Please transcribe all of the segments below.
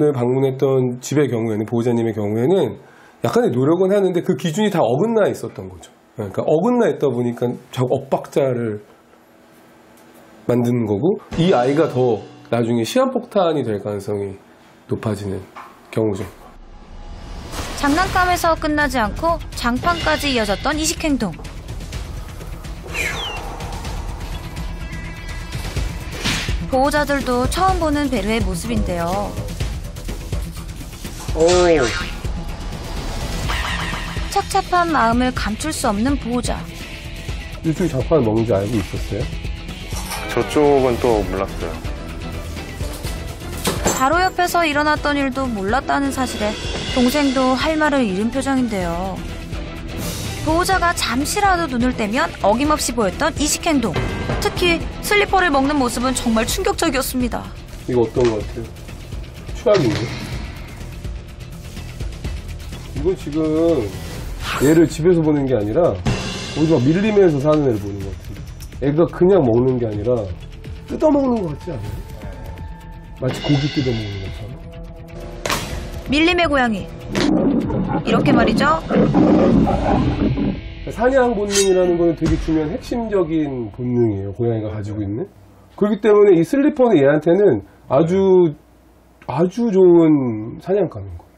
오늘 방문했던 집의 경우에는, 보호자님의 경우에는 약간의 노력은 하는데 그 기준이 다 어긋나 있었던 거죠. 그러니까 어긋나 있다 보니까 엇박자를 만드는 거고, 이 아이가 더 나중에 시한폭탄이 될 가능성이 높아지는 경우죠. 장난감에서 끝나지 않고 장판까지 이어졌던 이식행동. 보호자들도 처음 보는 베르의 모습인데요. 착잡한 마음을 감출 수 없는 보호자. 이쪽이 장판을 먹는지 알고 있었어요? 저쪽은 또 몰랐어요. 바로 옆에서 일어났던 일도 몰랐다는 사실에 동생도 할 말을 잃은 표정인데요. 보호자가 잠시라도 눈을 떼면 어김없이 보였던 이식행동. 특히 슬리퍼를 먹는 모습은 정말 충격적이었습니다. 이거 어떤 것 같아요? 추악인데? 이건 지금 얘를 집에서 보는 게 아니라 어디 막 밀림에서 사는 애를 보는 것 같아요. 애가 그냥 먹는 게 아니라 뜯어먹는 것 같지 않아요? 마치 고기 뜯어먹는 것처럼. 밀림의 고양이. 이렇게 말이죠. 사냥 본능이라는 건 되게 중요한 핵심적인 본능이에요. 고양이가 가지고 있는. 그렇기 때문에 이 슬리퍼는 얘한테는 아주 좋은 사냥감인 거예요.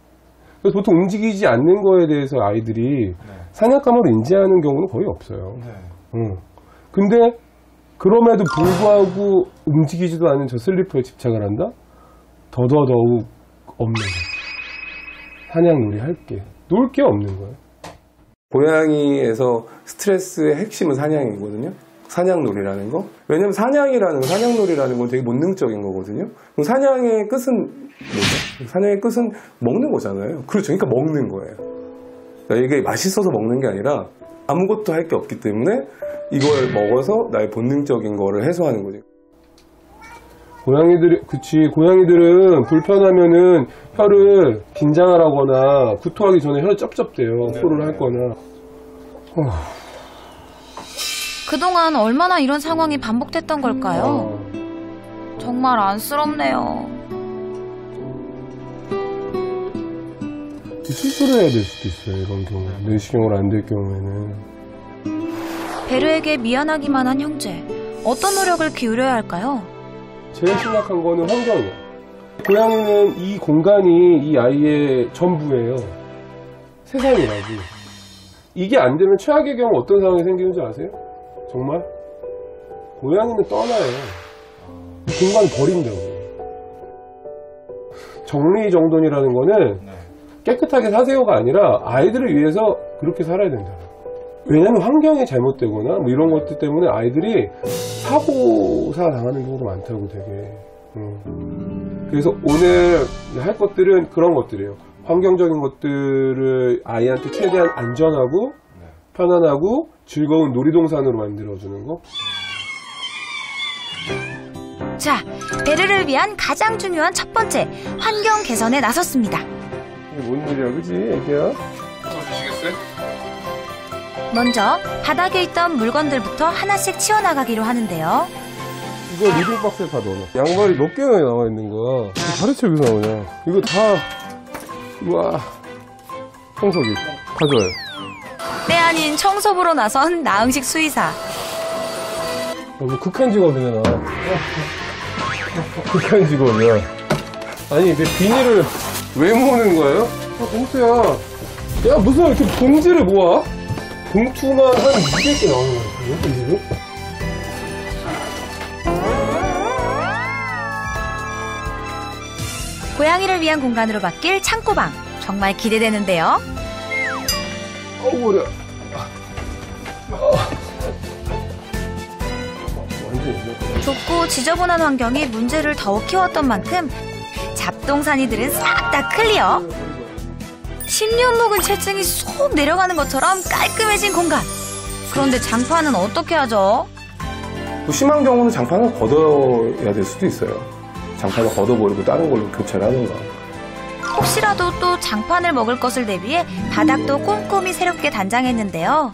그래서 보통 움직이지 않는 거에 대해서 아이들이 사냥감으로 인지하는 경우는 거의 없어요. 근데 그럼에도 불구하고 움직이지도 않은 저 슬리퍼에 집착을 한다? 더더욱 없는 거예요. 사냥놀이 할게. 놀 게 없는 거예요. 고양이에서 스트레스의 핵심은 사냥이거든요. 사냥놀이라는 거. 왜냐면 사냥놀이라는 건 되게 본능적인 거거든요. 그럼 사냥의 끝은 뭐죠? 사냥의 끝은 먹는 거잖아요. 그렇죠. 그러니까 먹는 거예요. 그러니까 이게 맛있어서 먹는 게 아니라 아무것도 할 게 없기 때문에 이걸 먹어서 나의 본능적인 거를 해소하는 거죠. 고양이들은 불편하면은 혀를 긴장하라거나 구토하기 전에 혀를 쩝쩝대요. 코를 할 거나. 그동안 얼마나 이런 상황이 반복됐던 걸까요? 정말 안쓰럽네요. 수술을 해야 될 수도 있어요, 이런 경우. 내시경으로 안 될 경우에는. 베르에게 미안하기만 한 형제. 어떤 노력을 기울여야 할까요? 제일 심각한 거는 환경이에요. 고양이는 이 공간이 이 아이의 전부예요. 세상이라고. 이게 안 되면 최악의 경우 어떤 상황이 생기는 줄 아세요? 정말? 고양이는 떠나요. 이 공간 버린다고. 정리정돈이라는 거는 깨끗하게 사세요가 아니라 아이들을 위해서 그렇게 살아야 된다. 왜냐면 환경이 잘못되거나 뭐 이런 것들 때문에 아이들이 사고사 당하는 경우도 많다고 되게. 그래서 오늘 할 것들은 그런 것들이에요. 환경적인 것들을 아이한테 최대한 안전하고 편안하고 즐거운 놀이동산으로 만들어주는 거. 자, 베르를 위한 가장 중요한 첫 번째, 환경 개선에 나섰습니다. 이게 뭔 일이야, 그치, 애기야? 먼저 바닥에 있던 물건들부터 하나씩 치워나가기로 하는데요. 이거 리빙 박스에 다 넣어놔. 양말이 몇 개나 나와 있는 거야. 도대체 여기서 나오냐. 이거 다, 우와, 청소기 가져와요. 때 아닌 청소부로 나선 나응식 수의사. 너무 극한 직업이잖아. 극한 직업이야. 아니, 내 비닐을 왜 모으는 거예요? 아, 봉투야. 야, 무슨 이렇게 봉지를 모아? 봉투만 한 200개 나오는 거 같아요, 지금? 고양이를 위한 공간으로 바뀔 창고방. 정말 기대되는데요. 어우, 어려. 좁고 지저분한 환경이 문제를 더욱 키웠던 만큼 잡동사니들은 싹 다 클리어. 십년 묵은 체증이 쏙 내려가는 것처럼 깔끔해진 공간. 그런데 장판은 어떻게 하죠? 심한 경우는 장판을 걷어야 될 수도 있어요. 장판을 걷어버리고 다른 걸로 교체를 하는가. 혹시라도 또 장판을 먹을 것을 대비해 바닥도 꼼꼼히 새롭게 단장했는데요.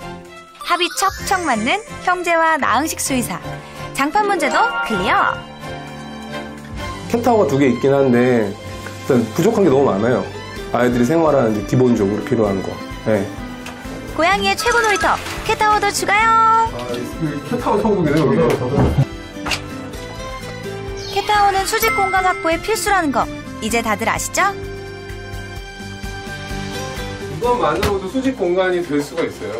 합이 척척 맞는 형제와 나응식 수의사. 장판 문제도 클리어. 캣타워가 2개 있긴 한데 일단 부족한 게 너무 많아요. 아이들이 생활하는데 기본적으로 필요한 거. 네. 고양이의 최고 놀이터 캣타워도 추가요. 캣타워 천국이네요. 캣타워는 수직 공간 확보에 필수라는 거 이제 다들 아시죠? 이것만으로도 수직 공간이 될 수가 있어요.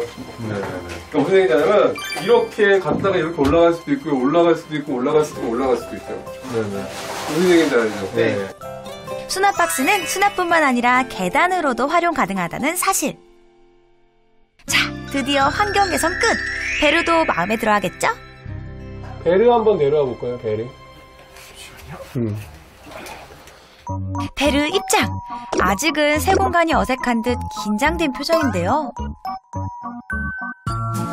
그러니까 무슨 얘기냐면 이렇게 갔다가 이렇게 올라갈 수도 있고 올라갈 수도 있고 올라갈 수도 있고 올라갈 수도 있어요. 네네. 무슨 얘기인지 알죠? 네. 수납박스는 수납뿐만 아니라 계단으로도 활용 가능하다는 사실. 자, 드디어 환경 개선 끝! 베르도 마음에 들어 하겠죠? 베르 한번 내려와 볼까요, 베르? 베르 입장! 아직은 새 공간이 어색한 듯 긴장된 표정인데요.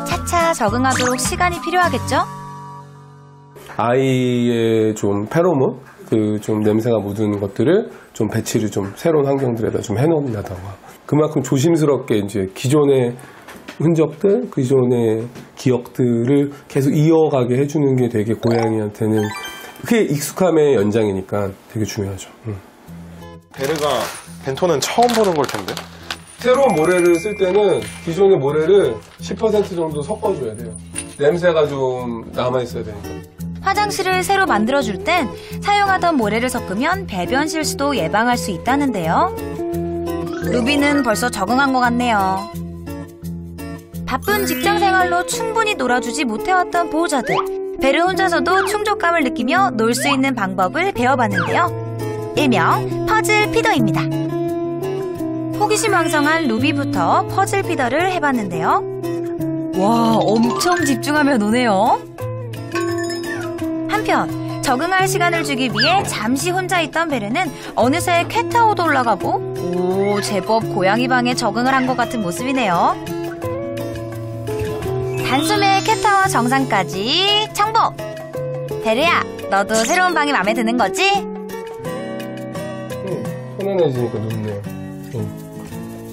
차차 적응하도록 시간이 필요하겠죠? 아이의 좀 페로몬? 그 좀 냄새가 묻은 것들을 좀 배치를 좀 새로운 환경들에다 좀 해놓는다던가. 그만큼 조심스럽게 이제 기존의 흔적들, 기존의 기억들을 계속 이어가게 해주는 게 되게 고양이한테는 그게 익숙함의 연장이니까 되게 중요하죠. 베르가 벤토는 처음 보는 걸 텐데? 새로운 모래를 쓸 때는 기존의 모래를 10% 정도 섞어줘야 돼요. 냄새가 좀 남아있어야 되니까. 화장실을 새로 만들어줄 땐 사용하던 모래를 섞으면 배변 실수도 예방할 수 있다는데요. 루비는 벌써 적응한 것 같네요. 바쁜 직장 생활로 충분히 놀아주지 못해왔던 보호자들. 베르 혼자서도 충족감을 느끼며 놀 수 있는 방법을 배워봤는데요. 일명 퍼즐 피더입니다. 호기심 왕성한 루비부터 퍼즐 피더를 해봤는데요. 와, 엄청 집중하며 노네요. 한편 적응할 시간을 주기 위해 잠시 혼자 있던 베르는 어느새 캣타워도 올라가고 오 제법 고양이 방에 적응을 한 것 같은 모습이네요. 단숨에 캣타워 정상까지 정복! 베르야, 너도 새로운 방이 마음에 드는 거지? 편안해지니까 좋네요.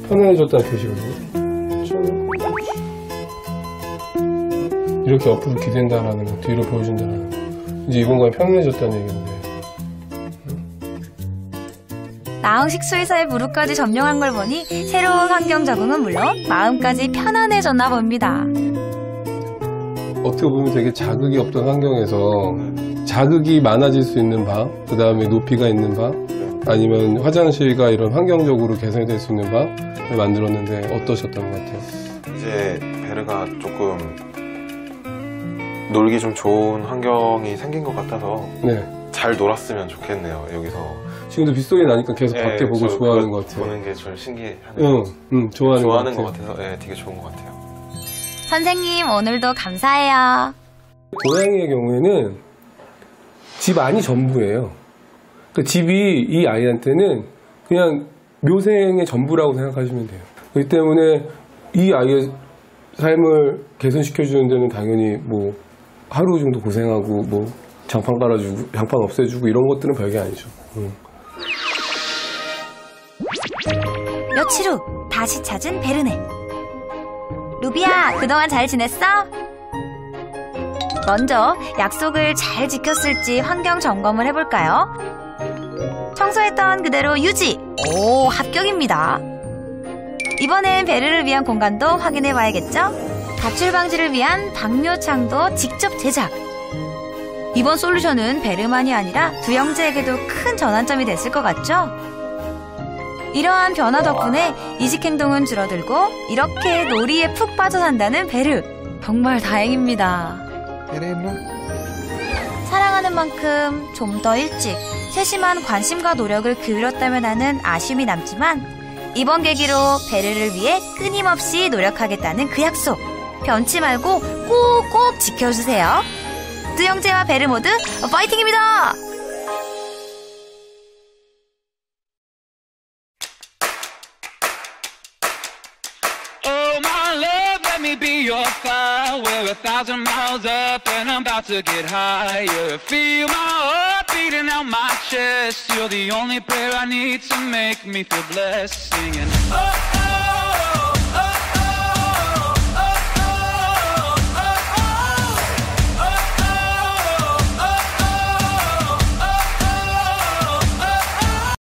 편안해졌다는 표시거든요. 이렇게 옆으로 기댄다라는 거, 뒤로 보여준다라는 거. 이제 이 공간이 편안해졌다는 얘기인데. 나응식 수의사의 무릎까지 점령한 걸 보니 새로운 환경 적응은 물론 마음까지 편안해졌나 봅니다. 어떻게 보면 되게 자극이 없던 환경에서 자극이 많아질 수 있는 방, 그 다음에 높이가 있는 방, 아니면 화장실과 이런 환경적으로 개선이 될 수 있는 방을 만들었는데 어떠셨던 것 같아요? 이제 베르가 조금 놀기 좀 좋은 환경이 생긴 것 같아서 네. 잘 놀았으면 좋겠네요. 여기서 지금도 빗소리 나니까 계속 예, 밖에 보고 좋아하는 것 같아요. 보는 게 좀 신기하네요. 좋아하는 것 같아서 예, 되게 좋은 것 같아요. 선생님 오늘도 감사해요. 고양이의 경우에는 집 안이 전부예요. 그러니까 집이 이 아이한테는 그냥 묘생의 전부라고 생각하시면 돼요. 그렇기 때문에 이 아이의 삶을 개선시켜주는 데는 당연히 뭐 하루 정도 고생하고 뭐 장판 깔아주고 장판 없애주고 이런 것들은 별게 아니죠. 며칠 후 다시 찾은 베르네. 루비야, 그동안 잘 지냈어? 먼저 약속을 잘 지켰을지 환경 점검을 해볼까요? 청소했던 그대로 유지! 오, 합격입니다. 이번엔 베르를 위한 공간도 확인해봐야겠죠? 가출 방지를 위한 방묘창도 직접 제작! 이번 솔루션은 베르만이 아니라 두 형제에게도 큰 전환점이 됐을 것 같죠? 이러한 변화 덕분에 이식행동은 줄어들고 이렇게 놀이에 푹 빠져 산다는 베르! 정말 다행입니다. 사랑하는 만큼 좀 더 일찍 세심한 관심과 노력을 기울였다면 하는 아쉬움이 남지만 이번 계기로 베르를 위해 끊임없이 노력하겠다는 그 약속! 변치 말고 꼭꼭 지켜주세요. 두 형제와 베르 모두 파이팅입니다. Oh my love, let me be your fire. We're 1,000 miles up and I'm about to get higher. Feel my heart beating out my chest. You're the only prayer I need to make me feel blessed. Singing.